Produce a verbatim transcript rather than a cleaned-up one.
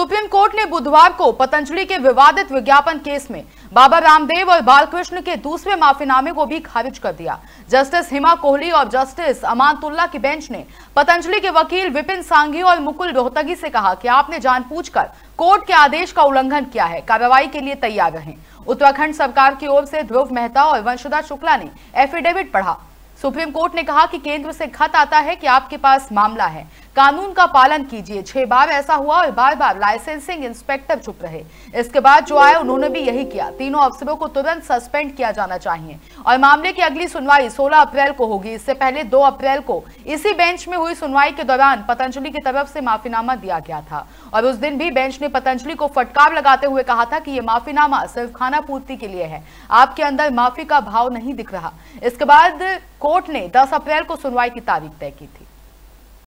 Supreme court ने बुधवार को पतंजलि के विवादित विज्ञापन केस में बाबा रामदेव और बालकृष्ण के दूसरे माफीनामे को भी खारिज कर दिया। जस्टिस हिमा कोहली और जस्टिस अमानतुल्ला की बेंच ने पतंजलि के वकील विपिन सांगी और मुकुल रोहतगी से कहा कि आपने जानबूझकर कोर्ट के आदेश का उल्लंघन किया है, कार्रवाई के लिए तैयार रहें। उत्तराखंड सरकार की ओर से ध्रुव मेहता और वंशुधा शुक्ला ने एफिडेविट पढ़ा। सुप्रीम कोर्ट ने कहा कि केंद्र से खत आता है कि आपके पास मामला है, कानून का पालन कीजिए। छह बार ऐसा हुआ और बार बार लाइसेंसिंग इंस्पेक्टर चुप रहे। इसके बाद जो आया उन्होंने भी यही किया। तीनों अफसरों को तुरंत सस्पेंड किया जाना चाहिए और मामले की अगली सुनवाई सोलह अप्रैल को होगी। इससे पहले दो अप्रैल को इसी बेंच में हुई सुनवाई के दौरान पतंजलि की तरफ से माफीनामा दिया गया था और उस दिन भी बेंच ने पतंजलि को फटकार लगाते हुए कहा था कि ये माफीनामा सिर्फ खाना पूर्ति के लिए है, आपके अंदर माफी का भाव नहीं दिख रहा। इसके बाद कोर्ट ने दस अप्रैल को सुनवाई की तारीख तय की थी।